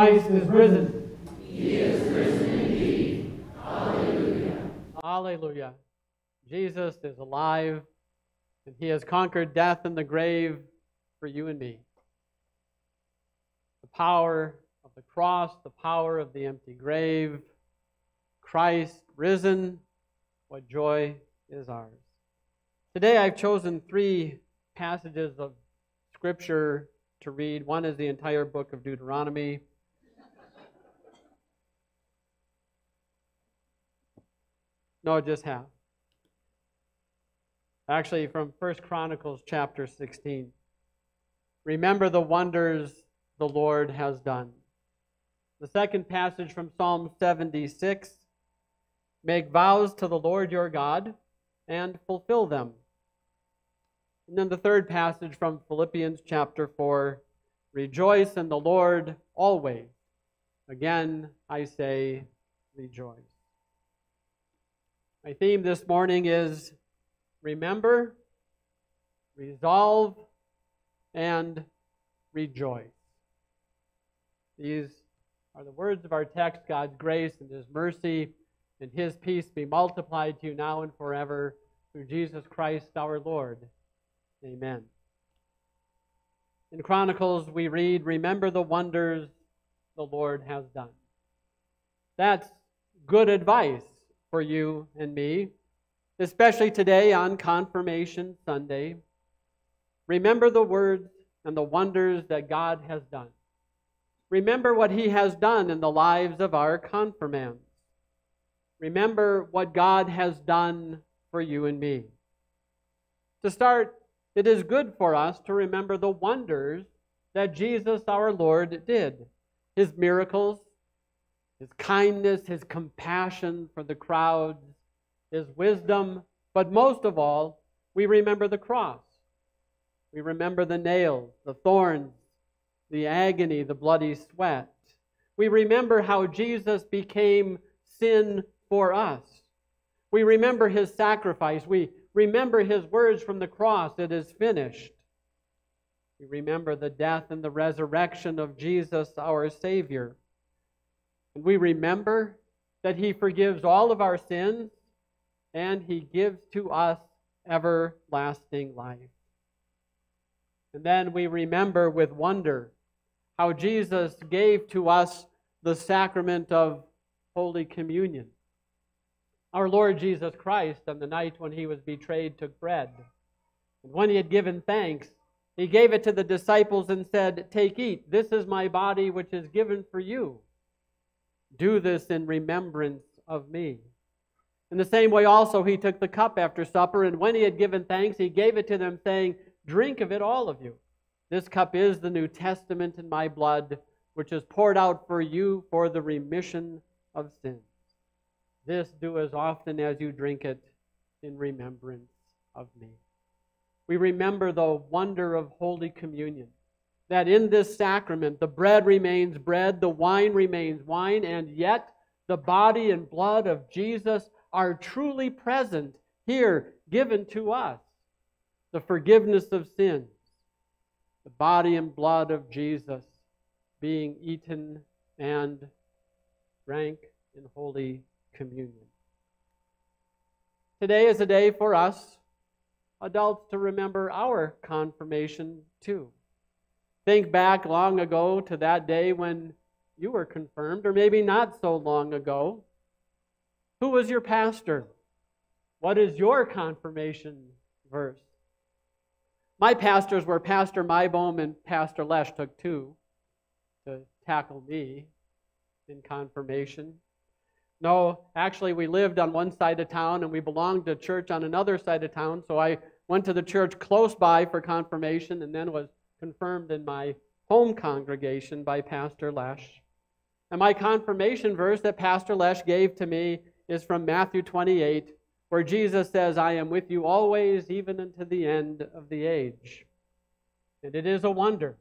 Christ is risen. He is risen indeed. Hallelujah. Hallelujah. Jesus is alive, and he has conquered death and the grave for you and me. The power of the cross, the power of the empty grave, Christ risen, what joy is ours. Today I've chosen three passages of Scripture to read. One is the entire book of Deuteronomy. No, just half. Actually, from 1 Chronicles chapter 16. Remember the wonders the Lord has done. The second passage from Psalm 76. Make vows to the Lord your God and fulfill them. And then the third passage from Philippians chapter 4. Rejoice in the Lord always. Again, I say rejoice. My theme this morning is remember, resolve, and rejoice. These are the words of our text. God's grace and his mercy and his peace be multiplied to you now and forever through Jesus Christ our Lord. Amen. In Chronicles we read, remember the wonders the Lord has done. That's good advice for you and me, especially today on Confirmation Sunday. Remember the words and the wonders that God has done. Remember what he has done in the lives of our confirmands. Remember what God has done for you and me. To start, it is good for us to remember the wonders that Jesus our Lord did. His miracles, his kindness, his compassion for the crowds, his wisdom, but most of all, we remember the cross. We remember the nails, the thorns, the agony, the bloody sweat. We remember how Jesus became sin for us. We remember his sacrifice. We remember his words from the cross, it is finished. We remember the death and the resurrection of Jesus, our Savior. And we remember that he forgives all of our sins and he gives to us everlasting life. And then we remember with wonder how Jesus gave to us the sacrament of Holy Communion. Our Lord Jesus Christ, on the night when he was betrayed, took bread. And when he had given thanks, he gave it to the disciples and said, take, eat. This is my body which is given for you. Do this in remembrance of me. In the same way also he took the cup after supper, and when he had given thanks, he gave it to them, saying, drink of it, all of you. This cup is the New Testament in my blood, which is poured out for you for the remission of sins. This do as often as you drink it in remembrance of me. We remember the wonder of Holy Communion, that in this sacrament the bread remains bread, the wine remains wine, and yet the body and blood of Jesus are truly present here, given to us. The forgiveness of sins, the body and blood of Jesus being eaten and drank in Holy Communion. Today is a day for us adults to remember our confirmation too. Think back long ago to that day when you were confirmed, or maybe not so long ago. Who was your pastor? What is your confirmation verse? My pastors were Pastor Mybohm and Pastor Lesh, took two to tackle me in confirmation. No, actually we lived on one side of town and we belonged to church on another side of town, so I went to the church close by for confirmation and then was confirmed in my home congregation by Pastor Lesh. And my confirmation verse that Pastor Lesh gave to me is from Matthew 28, where Jesus says, I am with you always, even unto the end of the age. And it is a wonder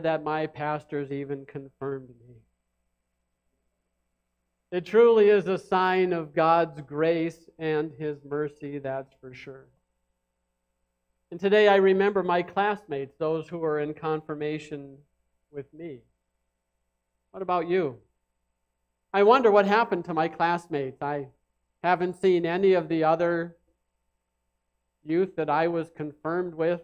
that my pastors even confirmed me. It truly is a sign of God's grace and his mercy, that's for sure. And today I remember my classmates, those who were in confirmation with me. What about you? I wonder what happened to my classmates. I haven't seen any of the other youth that I was confirmed with.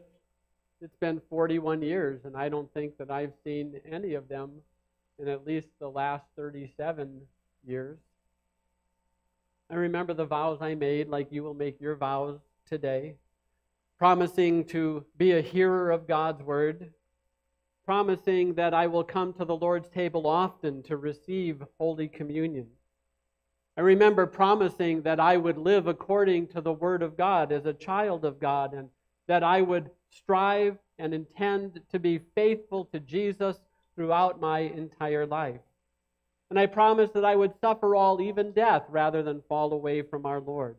It's been 41 years, and I don't think that I've seen any of them in at least the last 37 years. I remember the vows I made, like you will make your vows today, promising to be a hearer of God's word, promising that I will come to the Lord's table often to receive Holy Communion. I remember promising that I would live according to the Word of God as a child of God, and that I would strive and intend to be faithful to Jesus throughout my entire life. And I promised that I would suffer all, even death, rather than fall away from our Lord.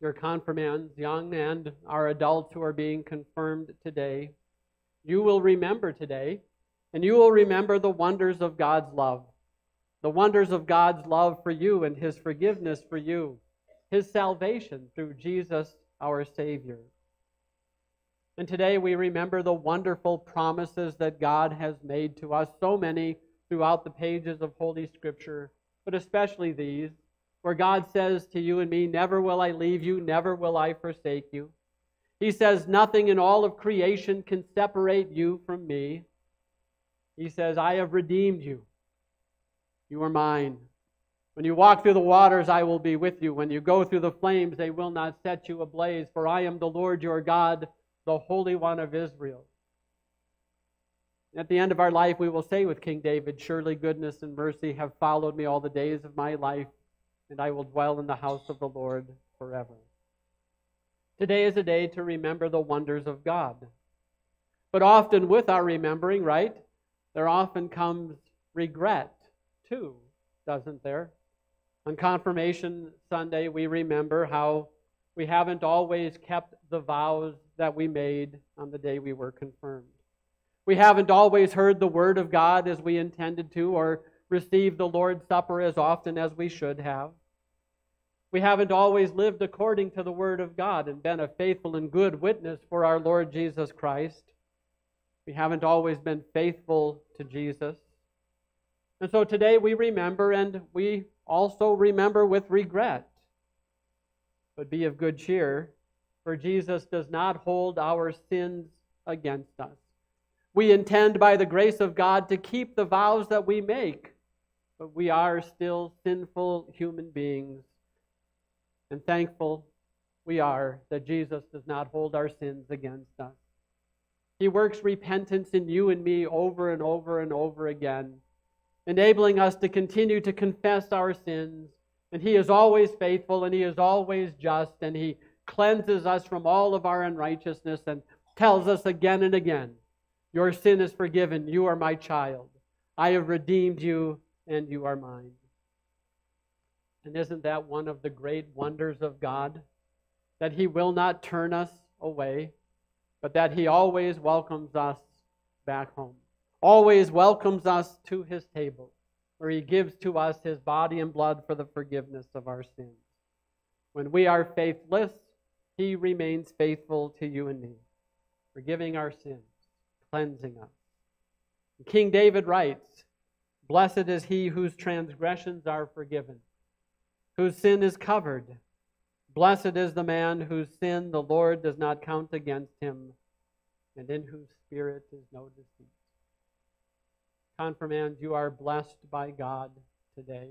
Your confirmands, young and our adults who are being confirmed today, you will remember today, and you will remember the wonders of God's love. The wonders of God's love for you and His forgiveness for you, His salvation through Jesus, our Savior. And today we remember the wonderful promises that God has made to us, so many throughout the pages of Holy Scripture, but especially these, where God says to you and me, never will I leave you, never will I forsake you. He says, nothing in all of creation can separate you from me. He says, I have redeemed you. You are mine. When you walk through the waters, I will be with you. When you go through the flames, they will not set you ablaze, for I am the Lord your God, the Holy One of Israel. At the end of our life, we will say with King David, surely goodness and mercy have followed me all the days of my life, and I will dwell in the house of the Lord forever. Today is a day to remember the wonders of God. But often with our remembering, right, there often comes regret too, doesn't there? On Confirmation Sunday, we remember how we haven't always kept the vows that we made on the day we were confirmed. We haven't always heard the Word of God as we intended to, or received the Lord's Supper as often as we should have. We haven't always lived according to the Word of God and been a faithful and good witness for our Lord Jesus Christ. We haven't always been faithful to Jesus. And so today we remember, and we also remember with regret. But be of good cheer, for Jesus does not hold our sins against us. We intend by the grace of God to keep the vows that we make, but we are still sinful human beings. And thankful we are that Jesus does not hold our sins against us. He works repentance in you and me over and over and over again, enabling us to continue to confess our sins. And He is always faithful, and He is always just, and He cleanses us from all of our unrighteousness and tells us again and again, your sin is forgiven, you are my child. I have redeemed you, and you are mine. And isn't that one of the great wonders of God? That He will not turn us away, but that He always welcomes us back home. Always welcomes us to His table, where He gives to us His body and blood for the forgiveness of our sins. When we are faithless, He remains faithful to you and me, forgiving our sins, cleansing us. And King David writes, blessed is he whose transgressions are forgiven, whose sin is covered. Blessed is the man whose sin the Lord does not count against him, and in whose spirit is no deceit. Confirmands, you are blessed by God today.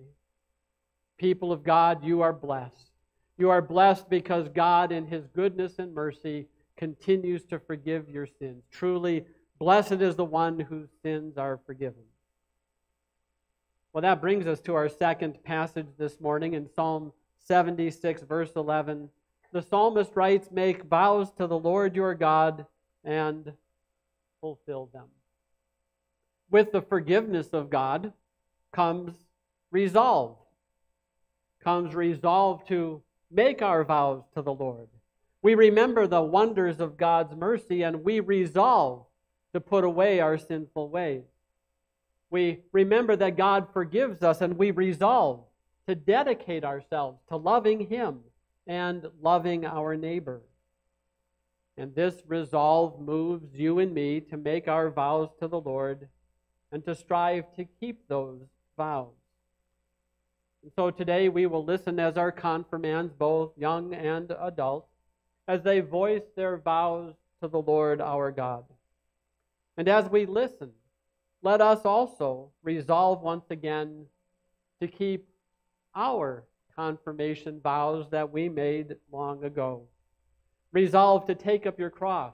People of God, you are blessed. You are blessed because God in His goodness and mercy continues to forgive your sins. Truly, blessed is the one whose sins are forgiven. Well, that brings us to our second passage this morning in Psalm 76, verse 11. The psalmist writes, make vows to the Lord your God and fulfill them. With the forgiveness of God comes resolve. Comes resolve to make our vows to the Lord. We remember the wonders of God's mercy, and we resolve to put away our sinful ways. We remember that God forgives us, and we resolve to dedicate ourselves to loving Him and loving our neighbor. And this resolve moves you and me to make our vows to the Lord and to strive to keep those vows. And so today we will listen as our confirmands, both young and adult, as they voice their vows to the Lord our God. And as we listen, let us also resolve once again to keep our confirmation vows that we made long ago. Resolve to take up your cross,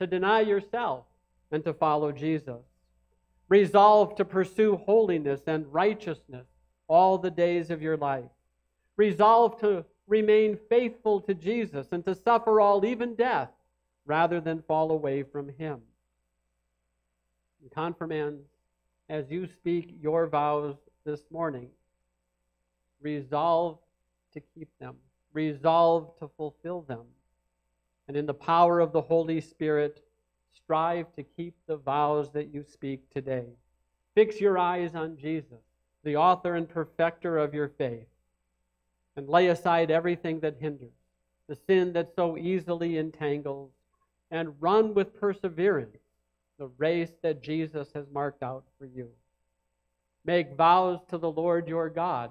to deny yourself, and to follow Jesus. Resolve to pursue holiness and righteousness all the days of your life. Resolve to remain faithful to Jesus and to suffer all, even death, rather than fall away from him. And confirmands, as you speak your vows this morning, resolve to keep them. Resolve to fulfill them. And in the power of the Holy Spirit, strive to keep the vows that you speak today. Fix your eyes on Jesus, the author and perfecter of your faith, and lay aside everything that hinders, the sin that so easily entangles, and run with perseverance the race that Jesus has marked out for you. Make vows to the Lord your God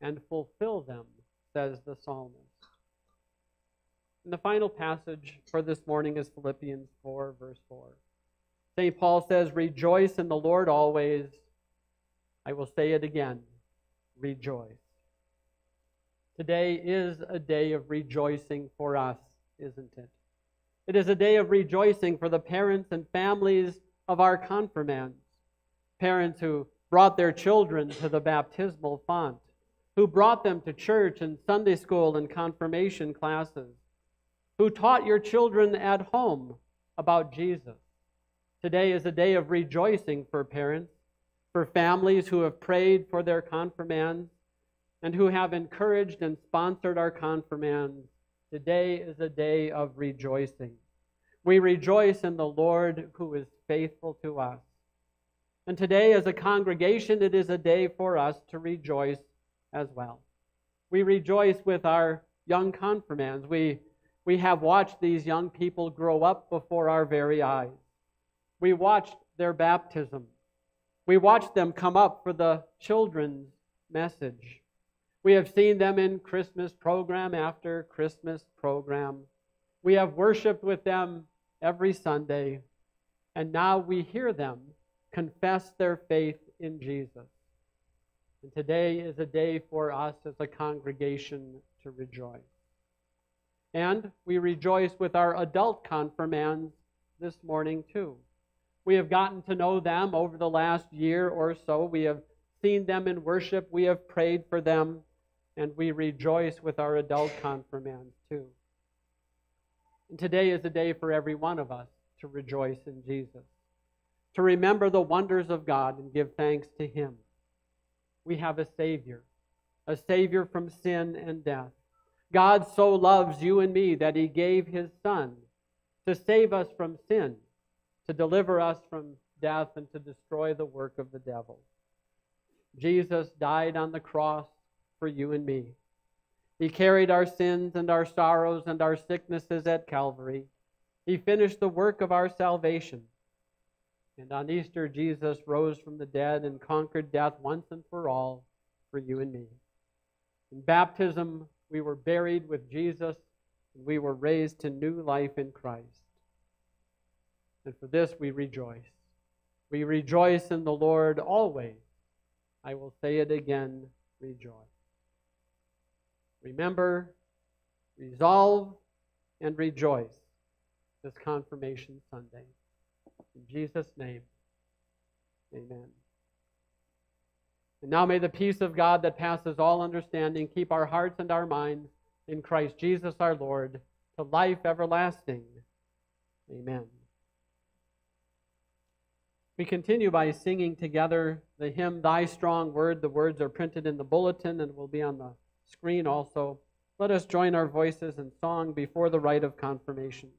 and fulfill them, says the psalmist. And the final passage for this morning is Philippians 4, verse 4. St. Paul says, "Rejoice in the Lord always. I will say it again, rejoice." Today is a day of rejoicing for us, isn't it? It is a day of rejoicing for the parents and families of our confirmands, parents who brought their children to the baptismal font, who brought them to church and Sunday school and confirmation classes, who taught your children at home about Jesus. Today is a day of rejoicing for parents, for families who have prayed for their confirmands, and who have encouraged and sponsored our confirmands. Today is a day of rejoicing. We rejoice in the Lord who is faithful to us. And today, as a congregation, it is a day for us to rejoice as well. We rejoice with our young confirmands. We have watched these young people grow up before our very eyes. We watched their baptism. We watched them come up for the children's message. We have seen them in Christmas program after Christmas program. We have worshiped with them every Sunday. And now we hear them confess their faith in Jesus. And today is a day for us as a congregation to rejoice. And we rejoice with our adult confirmands this morning too. We have gotten to know them over the last year or so. We have seen them in worship. We have prayed for them. And we rejoice with our adult confirmands too. And today is a day for every one of us to rejoice in Jesus, to remember the wonders of God and give thanks to him. We have a Savior from sin and death. God so loves you and me that he gave his Son to save us from sin, to deliver us from death, and to destroy the work of the devil. Jesus died on the cross for you and me. He carried our sins and our sorrows and our sicknesses at Calvary. He finished the work of our salvation. And on Easter, Jesus rose from the dead and conquered death once and for all for you and me. In baptism, we were buried with Jesus, and we were raised to new life in Christ. And for this we rejoice. We rejoice in the Lord always. I will say it again, rejoice. Remember, resolve, and rejoice this Confirmation Sunday. In Jesus' name, amen. And now may the peace of God that passes all understanding keep our hearts and our minds in Christ Jesus our Lord to life everlasting. Amen. We continue by singing together the hymn, Thy Strong Word. The words are printed in the bulletin and will be on the screen also. Let us join our voices in song before the rite of confirmation.